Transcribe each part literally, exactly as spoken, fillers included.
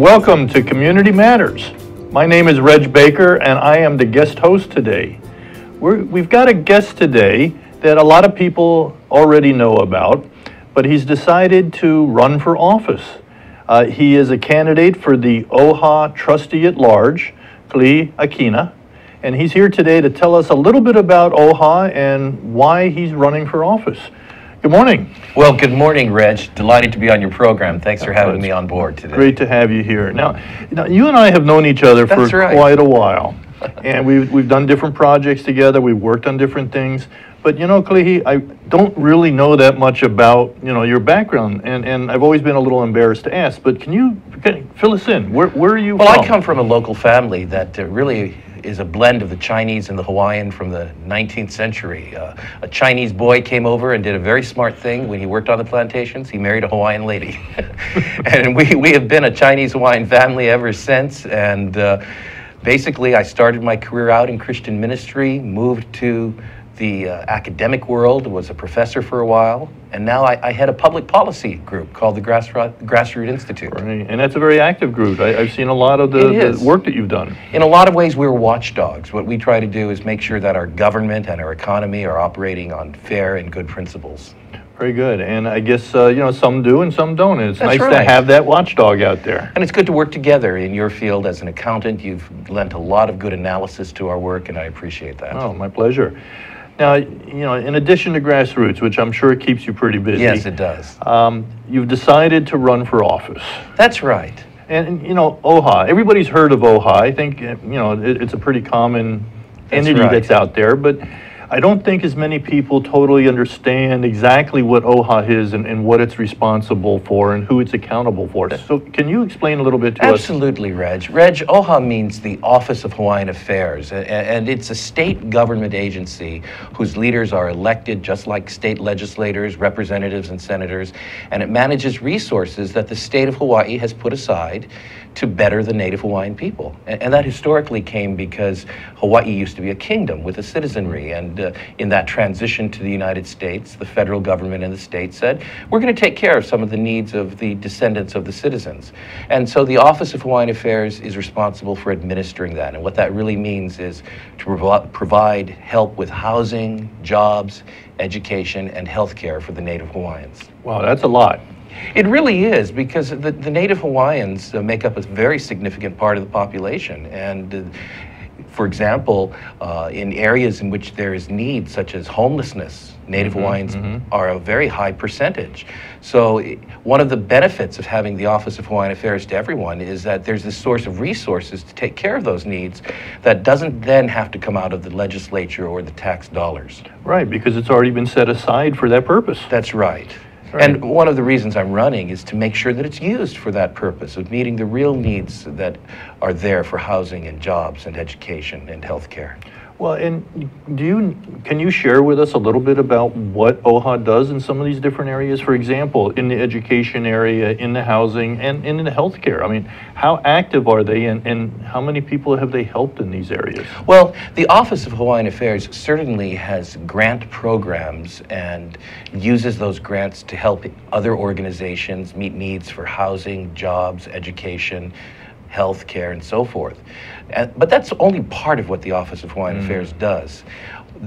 and welcome to Community Matters. My name is Reg Baker, and I am the guest host today. We're, we've got a guest today that a lot of people already know about, but he's decided to run for office. Uh, he is a candidate for the O H A Trustee-at-Large, Keli'i Akina, and he's here today to tell us a little bit about O H A and why he's running for office. Good morning. Well, good morning, Reg. Delighted to be on your program. Thanks for having me on board today. Great to have you here. Now, now you and I have known each other for right. quite a while, and we've, we've done different projects together. We've worked on different things. But, you know, Keli'i, I don't really know that much about, you know, your background, and, and I've always been a little embarrassed to ask, but can you can, fill us in? Where, where are you well, from? Well, I come from a local family that uh, really is a blend of the Chinese and the Hawaiian from the nineteenth century. Uh, a Chinese boy came over and did a very smart thing when he worked on the plantations. He married a Hawaiian lady. And we, we have been a Chinese-Hawaiian family ever since, and uh, basically I started my career out in Christian ministry, moved to the uh, academic world, was a professor for a while, and now I, I head a public policy group called the Grassroot, Grassroot Institute. Right. And that's a very active group. I, I've seen a lot of the, the work that you've done. In a lot of ways, we're watchdogs. What we try to do is make sure that our government and our economy are operating on fair and good principles. Very good. And I guess, uh, you know, some do and some don't. And it's That's nice right. to have that watchdog out there. And it's good to work together in your field as an accountant. You've lent a lot of good analysis to our work, and I appreciate that. Oh, my pleasure. Now, you know, in addition to Grassroots, which I'm sure keeps you pretty busy. Yes, it does. Um, you've decided to run for office. That's right. And, and you know, O H A, everybody's heard of O H A. I think, you know, it, it's a pretty common entity that's, right. that's out there, but I don't think as many people totally understand exactly what O H A is and, and what it's responsible for and who it's accountable for. So can you explain a little bit to Absolutely, us? Absolutely, Reg. Reg, O H A means the Office of Hawaiian Affairs, and, and it's a state government agency whose leaders are elected just like state legislators, representatives, and senators, and it manages resources that the state of Hawaii has put aside to better the native Hawaiian people. And, and that historically came because Hawaii used to be a kingdom with a citizenry, and Uh, in that transition to the United States, the federal government and the state said, we're going to take care of some of the needs of the descendants of the citizens. And so the Office of Hawaiian Affairs is responsible for administering that. And what that really means is to prov- provide help with housing, jobs, education, and health care for the native Hawaiians. Wow, that's a lot. It really is, because the, the native Hawaiians uh, make up a very significant part of the population. And uh, for example, uh, in areas in which there is need, such as homelessness, native mm-hmm, Hawaiians mm-hmm. are a very high percentage. So one of the benefits of having the Office of Hawaiian Affairs to everyone is that there's this source of resources to take care of those needs that doesn't then have to come out of the legislature or the tax dollars. Right, because it's already been set aside for that purpose. That's right. Right. And one of the reasons I'm running is to make sure that it's used for that purpose of meeting the real needs that are there for housing and jobs and education and health care. Well, and do you, can you share with us a little bit about what O H A does in some of these different areas? For example, in the education area, in the housing, and, and in the healthcare. I mean, how active are they, and, and how many people have they helped in these areas? Well, the Office of Hawaiian Affairs certainly has grant programs and uses those grants to help other organizations meet needs for housing, jobs, education, health care, and so forth. And, but that's only part of what the Office of Hawaiian mm. Affairs does.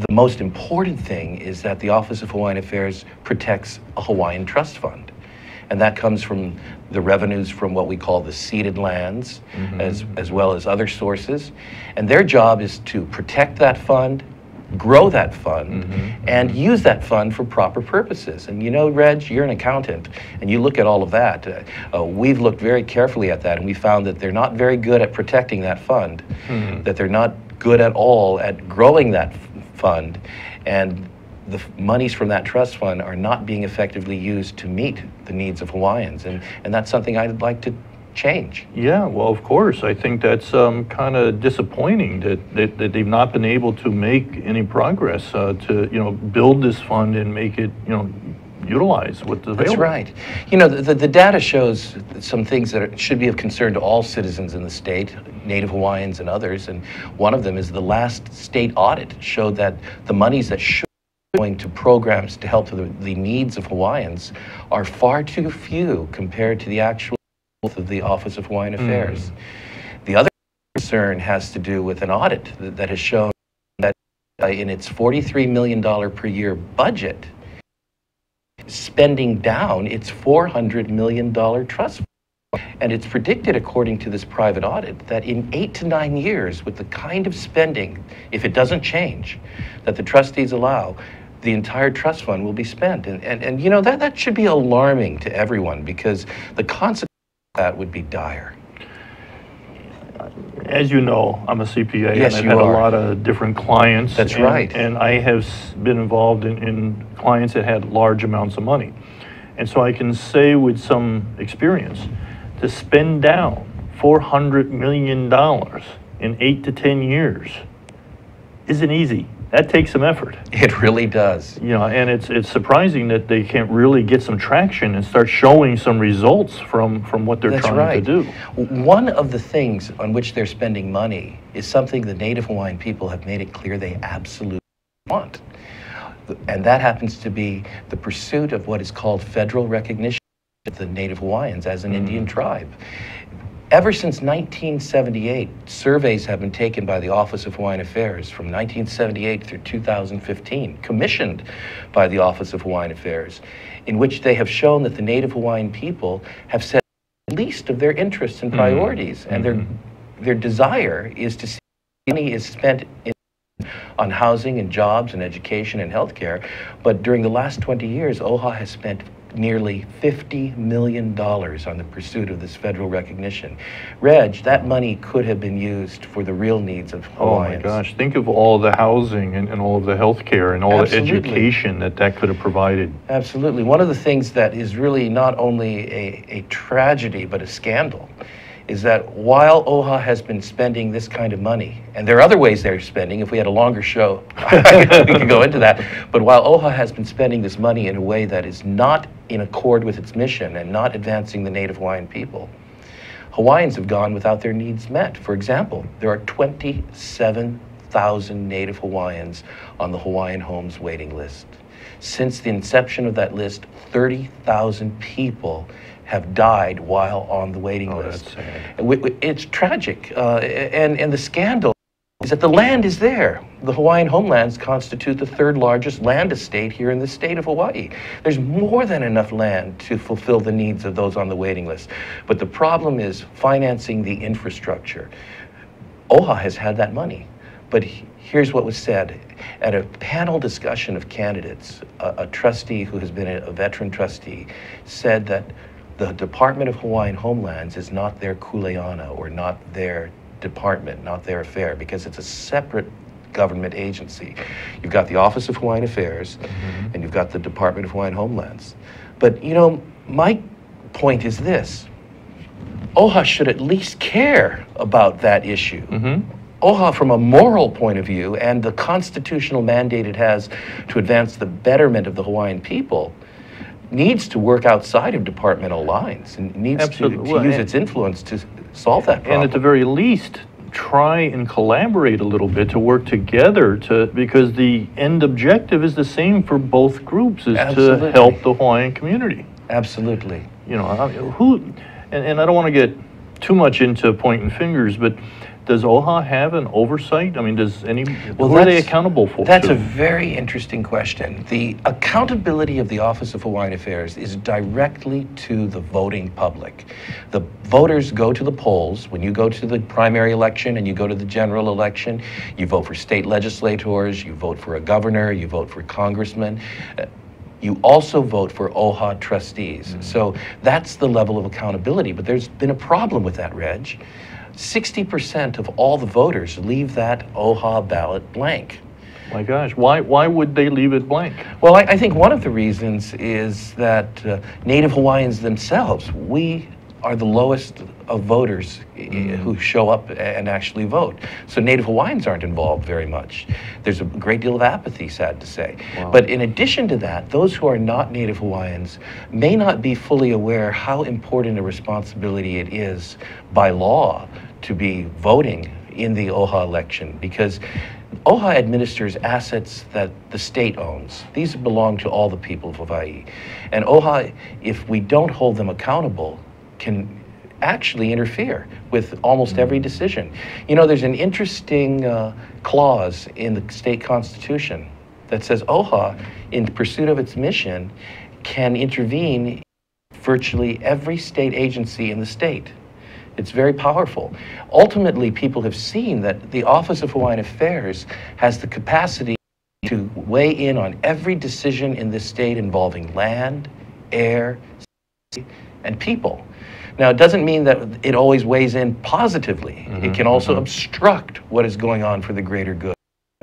The most important thing is that the Office of Hawaiian Affairs protects a Hawaiian trust fund. And that comes from the revenues from what we call the ceded lands, mm-hmm. as, as well as other sources. And their job is to protect that fund, grow that fund, mm-hmm. and use that fund for proper purposes. And you know, Reg, you're an accountant, and you look at all of that. Uh, uh, we've looked very carefully at that, and we found that they're not very good at protecting that fund, mm-hmm. that they're not good at all at growing that fund, and the monies from that trust fund are not being effectively used to meet the needs of Hawaiians. And, and that's something I'd like to change. Yeah, well, of course. I think that's um, kind of disappointing that, that, that they've not been able to make any progress uh, to, you know, build this fund and make it, you know, utilize what's available. That's right. You know, the, the data shows some things that are, should be of concern to all citizens in the state, Native Hawaiians and others, and one of them is the last state audit showed that the monies that should going to programs to help the, the needs of Hawaiians are far too few compared to the actual of the Office of Hawaiian Affairs. Mm. The other concern has to do with an audit that, that has shown that uh, in its forty-three million dollars per year budget, spending down its four hundred million dollars trust fund. And it's predicted, according to this private audit, that in eight to nine years, with the kind of spending, if it doesn't change, that the trustees allow, the entire trust fund will be spent. And, and, and you know, that, that should be alarming to everyone, because the consequence of that would be dire. As you know, I'm a C P A, yes, and I've had are. a lot of different clients. That's and, right. And I have been involved in, in clients that had large amounts of money. And so I can say with some experience, to spend down four hundred million dollars in eight to ten years isn't easy. That takes some effort. It really does. You know, and it's it's surprising that they can't really get some traction and start showing some results from, from what they're That's trying right. to do. One of the things on which they're spending money is something the Native Hawaiian people have made it clear they absolutely want. And that happens to be the pursuit of what is called federal recognition of the Native Hawaiians as an mm-hmm. Indian tribe. Ever since nineteen seventy-eight, surveys have been taken by the Office of Hawaiian Affairs from nineteen seventy-eight through two thousand fifteen, commissioned by the Office of Hawaiian Affairs, in which they have shown that the Native Hawaiian people have said the least of their interests and priorities, mm-hmm. and mm-hmm. their, their desire is to see money is spent in, on housing and jobs and education and health care. But during the last twenty years, O H A has spent nearly fifty million dollars on the pursuit of this federal recognition. Reg, that money could have been used for the real needs of Hawaiians. Oh my gosh, think of all the housing and, and all of the health care and all Absolutely. the education that that could have provided. Absolutely. One of the things that is really not only a, a tragedy but a scandal is that while O H A has been spending this kind of money, and there are other ways they're spending, if we had a longer show, we could go into that, but while O H A has been spending this money in a way that is not in accord with its mission and not advancing the Native Hawaiian people, Hawaiians have gone without their needs met. For example, there are twenty-seven thousand Native Hawaiians on the Hawaiian Homes waiting list. Since the inception of that list, thirty thousand people have died while on the waiting oh, list. It's tragic, uh, and, and the scandal is that the land is there. The Hawaiian homelands constitute the third largest land estate here in the state of Hawaii. There's more than enough land to fulfill the needs of those on the waiting list. But the problem is financing the infrastructure. O H A has had that money, but he, here's what was said. At a panel discussion of candidates, a, a trustee who has been a, a veteran trustee said that the Department of Hawaiian Homelands is not their kuleana, or not their department, not their affair, because it's a separate government agency. You've got the Office of Hawaiian Affairs, mm-hmm. and you've got the Department of Hawaiian Homelands. But, you know, my point is this. O H A should at least care about that issue. Mm-hmm. O H A, from a moral point of view, and the constitutional mandate it has to advance the betterment of the Hawaiian people, needs to work outside of departmental lines and needs to, to well, use its influence to solve that problem. And at the very least, try and collaborate a little bit to work together, to because the end objective is the same for both groups, is Absolutely. to help the Hawaiian community. Absolutely. You know, I, who, and, and I don't want to get too much into pointing fingers, but does O H A have an oversight? I mean, does any, well, who are they accountable for? That's to? a very interesting question. The accountability of the Office of Hawaiian Affairs is directly to the voting public. The voters go to the polls. When you go to the primary election and you go to the general election, you vote for state legislators, you vote for a governor, you vote for congressmen. Uh, You also vote for O H A trustees. Mm-hmm. So that's the level of accountability, but there's been a problem with that, Reg. sixty percent of all the voters leave that O H A ballot blank. My gosh, why, why would they leave it blank? Well, I, I think one of the reasons is that uh, Native Hawaiians themselves, we are the lowest of voters mm-hmm. who show up and actually vote. So Native Hawaiians aren't involved very much. There's a great deal of apathy, sad to say. Wow. But in addition to that, those who are not Native Hawaiians may not be fully aware how important a responsibility it is by law to be voting in the O H A election, because O H A administers assets that the state owns. These belong to all the people of Hawaii. And O H A, if we don't hold them accountable, can actually interfere with almost every decision. You know, there's an interesting uh, clause in the state constitution that says O H A, in pursuit of its mission, can intervene in virtually every state agency in the state. It's very powerful. Ultimately, people have seen that the Office of Hawaiian Affairs has the capacity to weigh in on every decision in this state involving land, air, sea, and people. Now, it doesn't mean that it always weighs in positively. Mm-hmm, it can also mm-hmm. obstruct what is going on for the greater good.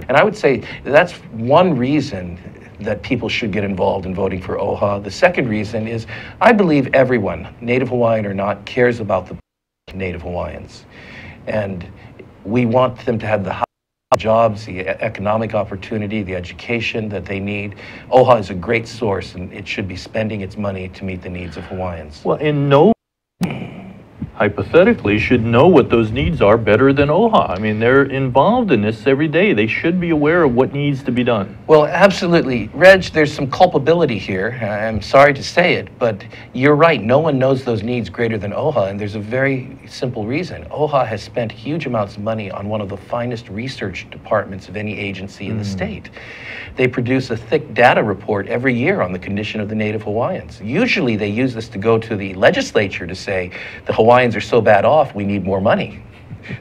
And I would say that's one reason that people should get involved in voting for O H A. The second reason is I believe everyone, Native Hawaiian or not, cares about the Native Hawaiians. And we want them to have the jobs, the economic opportunity, the education that they need. O H A is a great source, and it should be spending its money to meet the needs of Hawaiians. Well, and no, hypothetically, should know what those needs are better than O H A. I mean, they're involved in this every day. They should be aware of what needs to be done. Well, absolutely. Reg, there's some culpability here. I'm sorry to say it, but you're right. No one knows those needs greater than O H A, and there's a very simple reason. O H A has spent huge amounts of money on one of the finest research departments of any agency mm. in the state. They produce a thick data report every year on the condition of the Native Hawaiians. Usually, they use this to go to the legislature to say, the Hawaiians are so bad off, we need more money.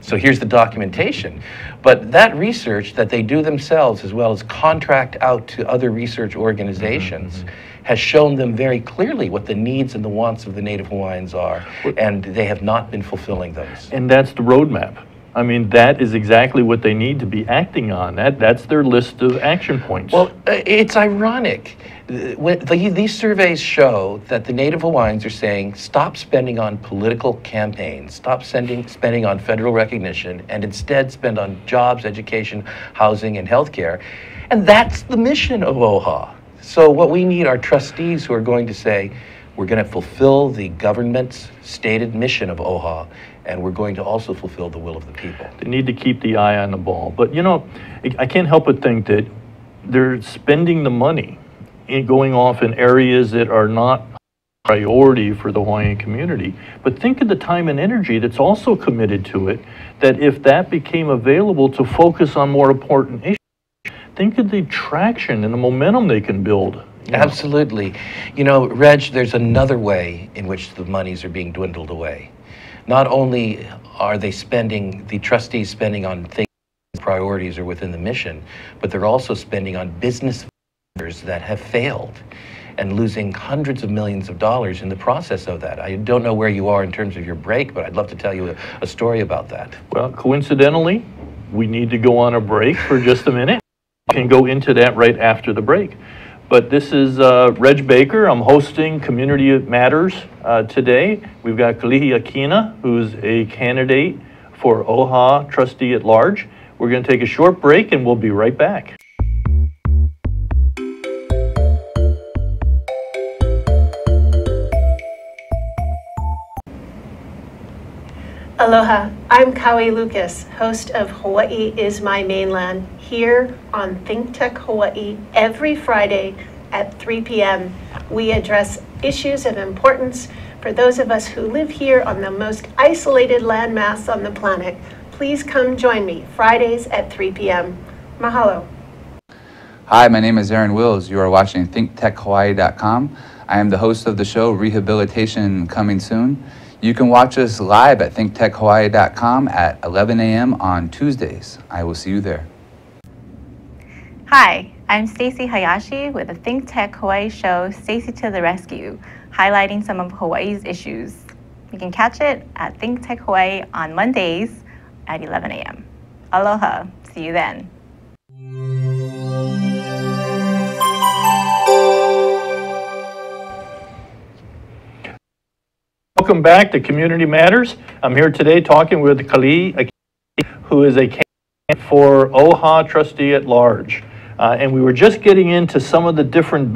So here's the documentation. But that research that they do themselves, as well as contract out to other research organizations, mm-hmm, mm-hmm. has shown them very clearly what the needs and the wants of the Native Hawaiians are, and they have not been fulfilling those. And that's the roadmap. I mean, that is exactly what they need to be acting on. That, that's their list of action points. Well, it's ironic. These surveys show that the Native Hawaiians are saying, stop spending on political campaigns, stop sending, spending on federal recognition, and instead spend on jobs, education, housing, and health care. And that's the mission of O H A. So what we need are trustees who are going to say, we're going to fulfill the government's stated mission of O H A, and we're going to also fulfill the will of the people. They need to keep the eye on the ball. But, you know, I can't help but think that they're spending the money going off in areas that are not priority for the Hawaiian community. But think of the time and energy that's also committed to it, that if that became available to focus on more important issues, think of the traction and the momentum they can build. You Absolutely. Know. You know, Reg, there's another way in which the monies are being dwindled away. Not only are they spending, the trustees spending on things, priorities are within the mission, but they're also spending on business that have failed and losing hundreds of millions of dollars in the process of that. I don't know where you are in terms of your break, but I'd love to tell you a, a story about that. Well, coincidentally, we need to go on a break for just a minute. We can go into that right after the break. But this is uh, Reg Baker. I'm hosting Community Matters uh, today. We've got Keli'i Akina, who's a candidate for O H A Trustee at Large. We're going to take a short break, and we'll be right back. Aloha, I'm Kaui Lucas, host of Hawaii is My Mainland, here on ThinkTech Hawaii every Friday at three p m We address issues of importance for those of us who live here on the most isolated landmass on the planet. Please come join me Fridays at three p m Mahalo. Hi, my name is Aaron Wills. You are watching think tech hawaii dot com. I am the host of the show Rehabilitation Coming Soon. You can watch us live at think tech hawaii dot com at eleven a m on Tuesdays. I will see you there. Hi, I'm Stacey Hayashi with the Think Tech Hawaii show, Stacey to the Rescue, highlighting some of Hawaii's issues. You can catch it at Think Tech Hawaii on Mondays at eleven a m Aloha, see you then. Welcome back to Community Matters. I'm here today talking with Keli'i Akina, who is a candidate for O H A Trustee at Large. Uh, and we were just getting into some of the different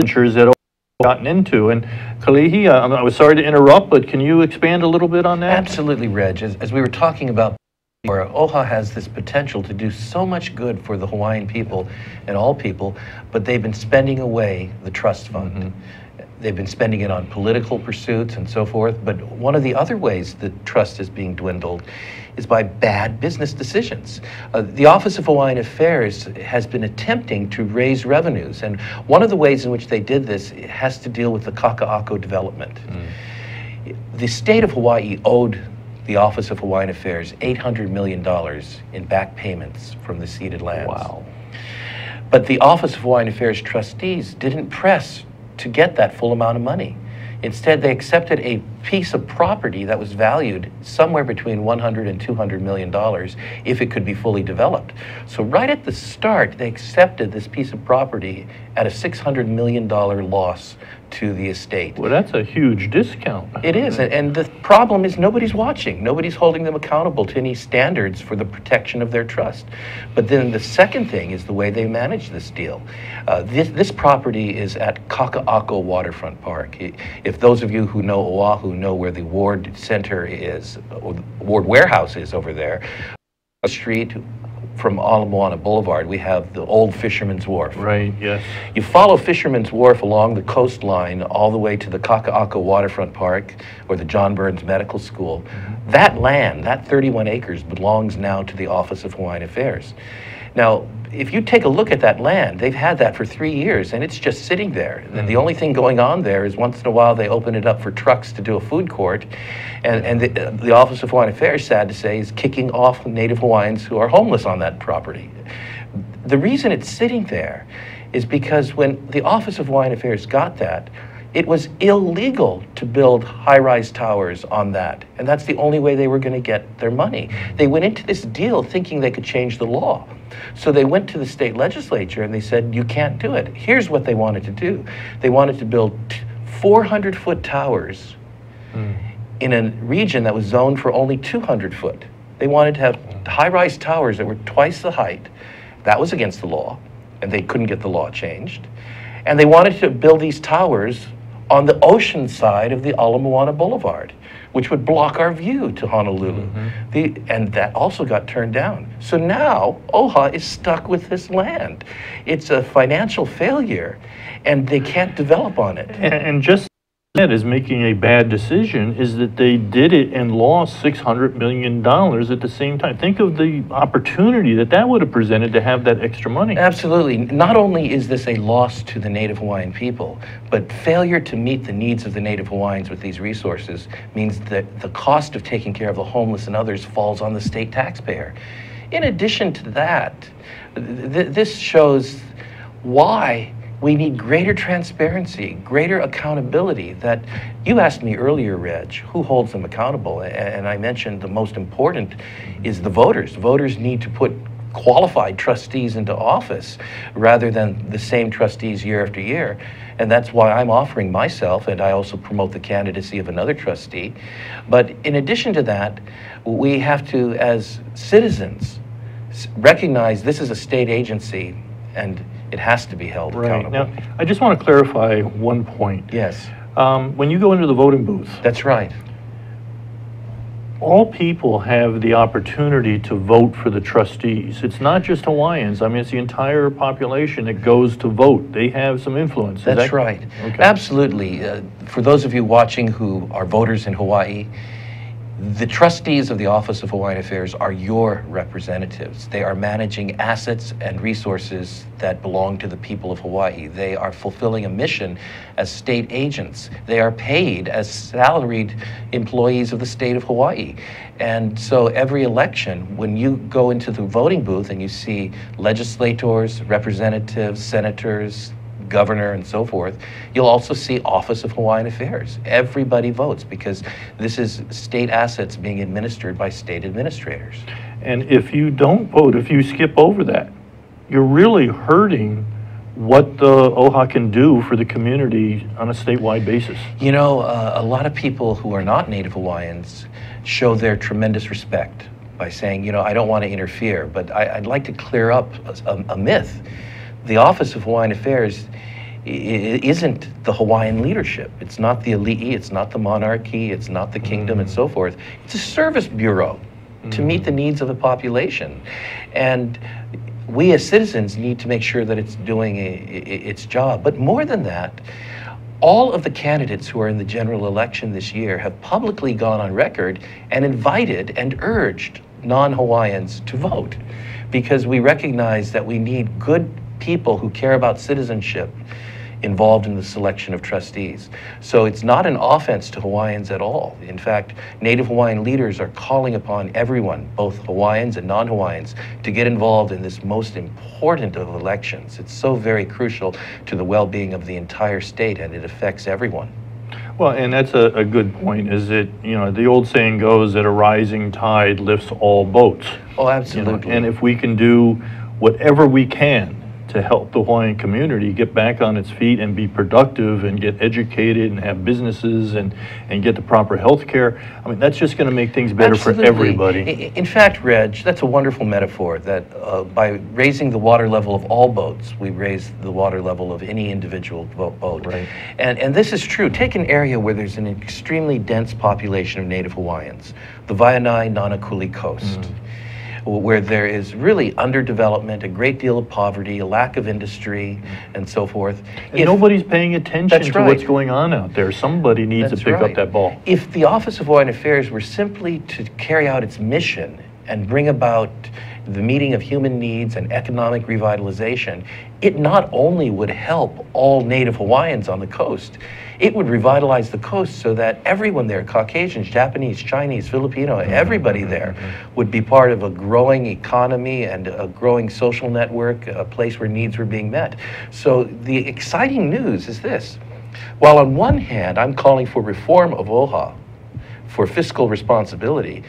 ventures that O H A has gotten into. And Keli'i, I'm, I was sorry to interrupt, but can you expand a little bit on that? Absolutely, Reg. As, as we were talking about, where O H A has this potential to do so much good for the Hawaiian people and all people, but they've been spending away the trust fund. Mm-hmm. They've been spending it on political pursuits and so forth. But one of the other ways that trust is being dwindled is by bad business decisions. Uh, the Office of Hawaiian Affairs has been attempting to raise revenues. And one of the ways in which they did this has to deal with the Kakaako development. Mm. The state of Hawaii owed the Office of Hawaiian Affairs eight hundred million dollars in back payments from the ceded lands. Wow. But the Office of Hawaiian Affairs trustees didn't press to get that full amount of money. Instead, they accepted a piece of property that was valued somewhere between one hundred and two hundred million dollars if it could be fully developed. So right at the start, they accepted this piece of property at a six hundred million dollars loss to the estate. Well, that's a huge discount. It is, and the problem is nobody's watching. Nobody's holding them accountable to any standards for the protection of their trust. But then the second thing is the way they manage this deal. Uh, this, this property is at Kakaako Waterfront Park. If those of you who know Oahu know where the Ward Center is, or the Ward Warehouse is over there, the street from Ala Moana Boulevard, we have the old Fisherman's Wharf. Right, yes. You follow Fisherman's Wharf along the coastline all the way to the Kakaako Waterfront Park or the John Burns Medical School. Mm-hmm. That land, that thirty-one acres, belongs now to the Office of Hawaiian Affairs. Now, if you take a look at that land, they've had that for three years and it's just sitting there. Mm-hmm. The only thing going on there is once in a while they open it up for trucks to do a food court, and, and the, uh, the Office of Hawaiian Affairs, sad to say, is kicking off Native Hawaiians who are homeless on that property. The reason it's sitting there is because when the Office of Hawaiian Affairs got that, it was illegal to build high-rise towers on that, and that's the only way they were going to get their money. They went into this deal thinking they could change the law. So they went to the state legislature and they said, you can't do it. Here's what they wanted to do. They wanted to build four hundred foot towers mm. in a region that was zoned for only two hundred foot. They wanted to have high-rise towers that were twice the height. That was against the law, and they couldn't get the law changed. And they wanted to build these towers on the ocean side of the Ala Moana Boulevard, which would block our view to Honolulu. Mm-hmm. the, and that also got turned down. So now OHA is stuck with this land. It's a financial failure, and they can't develop on it. And, and just that is making a bad decision is that they did it and lost six hundred million dollars at the same time. Think of the opportunity that that would have presented to have that extra money. Absolutely. Not only is this a loss to the Native Hawaiian people, but failure to meet the needs of the Native Hawaiians with these resources means that the cost of taking care of the homeless and others falls on the state taxpayer. In addition to that, th this shows why we need greater transparency, greater accountability. That you asked me earlier, Reg, who holds them accountable? And I mentioned the most important is the voters. Voters need to put qualified trustees into office rather than the same trustees year after year. And that's why I'm offering myself, and I also promote the candidacy of another trustee. But in addition to that, we have to, as citizens, recognize this is a state agency and it has to be held right. accountable. Now, I just want to clarify one point. Yes. Um, when you go into the voting booth. That's right. All people have the opportunity to vote for the trustees. It's not just Hawaiians. I mean, it's the entire population that goes to vote. They have some influence. Is That's that right. Okay. Absolutely. Uh, for those of you watching who are voters in Hawaii, the trustees of the Office of Hawaiian Affairs are your representatives. They are managing assets and resources that belong to the people of Hawaii. They are fulfilling a mission as state agents. They are paid as salaried employees of the state of Hawaii. And so every election, when you go into the voting booth and you see legislators, representatives, senators, governor, and so forth, you'll also see Office of Hawaiian Affairs. Everybody votes because this is state assets being administered by state administrators. And if you don't vote, if you skip over that, you're really hurting what the OHA can do for the community on a statewide basis. You know, uh, a lot of people who are not Native Hawaiians show their tremendous respect by saying, you know, I don't want to interfere, but I, I'd like to clear up a, a myth. The Office of Hawaiian Affairs isn't the Hawaiian leadership. It's not the ali'i, it's not the monarchy, it's not the kingdom, mm-hmm. and so forth. It's a service bureau mm-hmm. to meet the needs of the population. And we as citizens need to make sure that it's doing a, a, its job. But more than that, all of the candidates who are in the general election this year have publicly gone on record and invited and urged non-Hawaiians to vote, because we recognize that we need good people who care about citizenship involved in the selection of trustees. So it's not an offense to Hawaiians at all. In fact, Native Hawaiian leaders are calling upon everyone, both Hawaiians and non-Hawaiians, to get involved in this most important of elections. It's so very crucial to the well-being of the entire state, and it affects everyone. Well, and that's a, a good point, is that, you know, the old saying goes that a rising tide lifts all boats. Oh, absolutely. You know, and if we can do whatever we can to help the Hawaiian community get back on its feet and be productive and get educated and have businesses and, and get the proper health care, I mean, that's just going to make things better Absolutely. For everybody. In fact, Reg, that's a wonderful metaphor, that uh, by raising the water level of all boats, we raise the water level of any individual boat. Right. And, and this is true. Take an area where there's an extremely dense population of Native Hawaiians, the Waiʻanae, Nānākuli coast. Mm. Where there is really underdevelopment, a great deal of poverty, a lack of industry, and so forth. And if, nobody's paying attention to right. what's going on out there. Somebody needs that's to pick right. up that ball. If the Office of Hawaiian Affairs were simply to carry out its mission and bring about the meeting of human needs and economic revitalization, it not only would help all Native Hawaiians on the coast, it would revitalize the coast so that everyone there, Caucasians, Japanese, Chinese, Filipino, mm-hmm. everybody there mm-hmm. would be part of a growing economy and a growing social network, a place where needs were being met. So the exciting news is this. While on one hand I'm calling for reform of O H A for fiscal responsibility,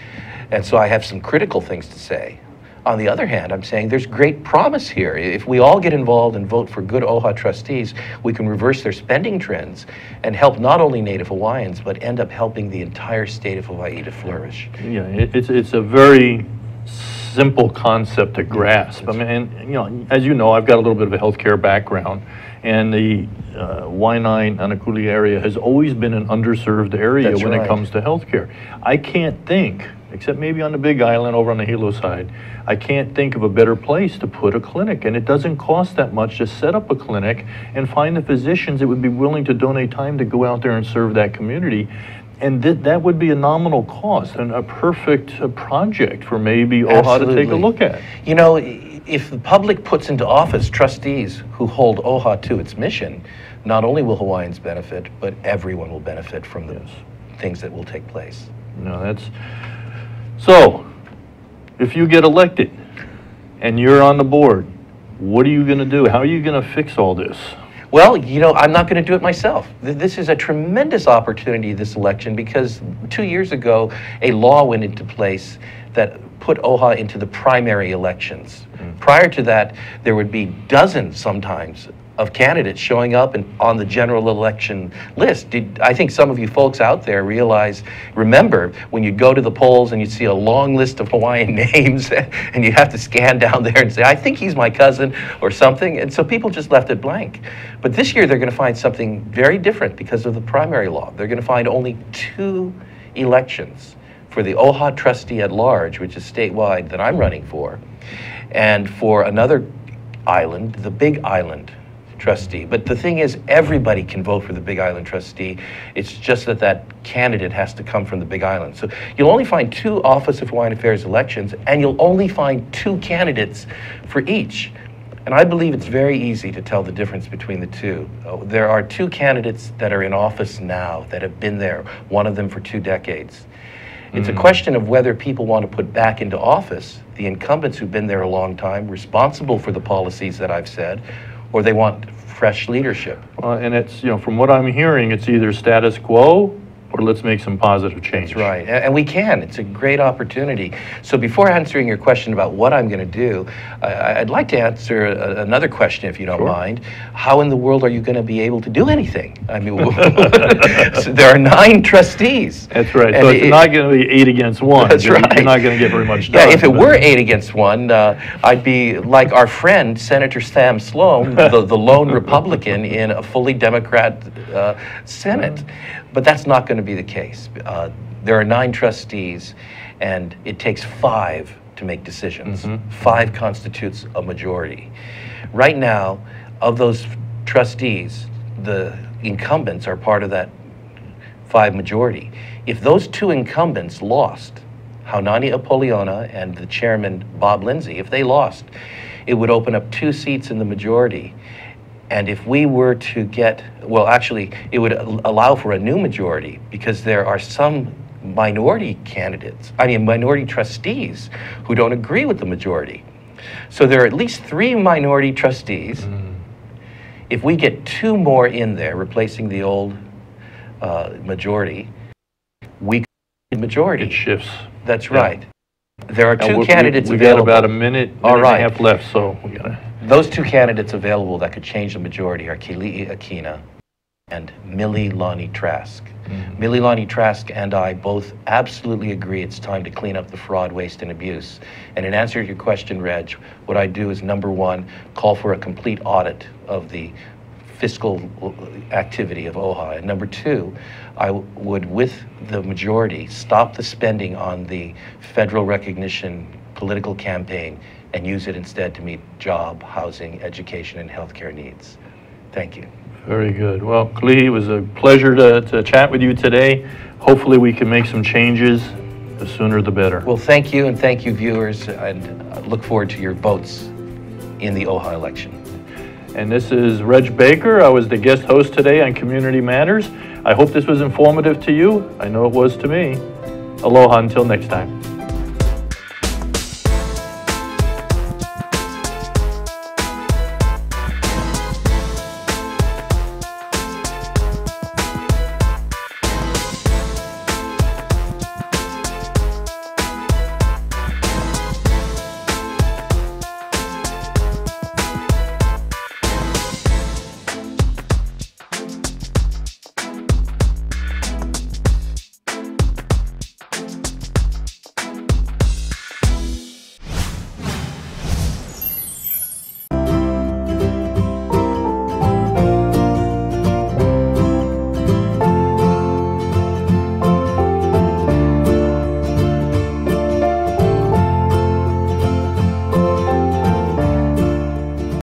and so I have some critical things to say, on the other hand, I'm saying there's great promise here. If we all get involved and vote for good O H A trustees, we can reverse their spending trends and help not only Native Hawaiians, but end up helping the entire state of Hawaii to flourish. Yeah, it's, it's a very simple concept to grasp. I mean, and, you know, as you know, I've got a little bit of a healthcare background, and the uh, Waiʻanae Nānākuli area has always been an underserved area That's when right. it comes to healthcare. I can't think, except maybe on the Big Island over on the Hilo side, I can't think of a better place to put a clinic. And it doesn't cost that much to set up a clinic and find the physicians that would be willing to donate time to go out there and serve that community. And th that would be a nominal cost and a perfect uh, project for maybe O H A to take a look at. You know, if the public puts into office trustees who hold O H A to its mission, not only will Hawaiians benefit, but everyone will benefit from the yes. things that will take place. No, that's... So, if you get elected and you're on the board, what are you going to do? How are you going to fix all this? Well, you know, I'm not going to do it myself. This is a tremendous opportunity, this election, because two years ago, a law went into place that put O H A into the primary elections. Mm. Prior to that, there would be dozens sometimes of candidates showing up and on the general election list. Did, I think some of you folks out there realize, remember, when you go to the polls and you see a long list of Hawaiian names and you have to scan down there and say, I think he's my cousin or something, and so people just left it blank. But this year they're gonna find something very different because of the primary law. They're gonna find only two elections for the O H A trustee at large, which is statewide, that I'm running for, and for another island, the Big Island trustee. But the thing is, everybody can vote for the Big Island trustee. It's just that that candidate has to come from the Big Island. So you'll only find two Office of Hawaiian Affairs elections, and you'll only find two candidates for each. And I believe it's very easy to tell the difference between the two. Uh, there are two candidates that are in office now that have been there, one of them for two decades. It's mm-hmm. a question of whether people want to put back into office the incumbents who've been there a long time, responsible for the policies that I've said, or they want fresh leadership. Uh, and it's, you know, from what I'm hearing, it's either status quo or let's make some positive change. That's right, and we can. It's a great opportunity. So before answering your question about what I'm going to do, I I'd like to answer a another question, if you don't sure. mind. How in the world are you going to be able to do anything? I mean, so there are nine trustees. That's right, so it's it, not going to be eight against one. That's you're, right. You're not going to get very much done. Yeah, if it were eight against one, uh, I'd be like our friend, Senator Sam Sloan, the, the lone Republican in a fully Democrat uh, Senate. But that's not going to be the case. Uh, there are nine trustees, and it takes five to make decisions. Mm-hmm. Five constitutes a majority. Right now, of those trustees, the incumbents are part of that five majority. If those two incumbents lost, Haunani Apoliona and the chairman, Bob Lindsay, if they lost, it would open up two seats in the majority. And if we were to get, well, actually, it would allow for a new majority, because there are some minority candidates, I mean, minority trustees who don't agree with the majority. So there are at least three minority trustees. Mm. If we get two more in there, replacing the old uh, majority, we could majority. It shifts. That's right. Yeah. There are now two we're, candidates we've available. We've got about a minute, minute All right. and a half left, so we gotta. Those two candidates available that could change the majority are Keli'i Akina and Mililani Trask. Mm-hmm. Mililani Trask and I both absolutely agree it's time to clean up the fraud, waste, and abuse. And in answer to your question, Reg, what I do is, number one, call for a complete audit of the fiscal activity of O H A. And number two, I would, with the majority, stop the spending on the federal recognition political campaign and use it instead to meet job, housing, education, and healthcare needs. Thank you. Very good. Well, Keli'i, it was a pleasure to, to chat with you today. Hopefully we can make some changes, the sooner the better. Well, thank you, and thank you, viewers, and I look forward to your votes in the O H A election. And this is Reg Baker. I was the guest host today on Community Matters. I hope this was informative to you. I know it was to me. Aloha until next time.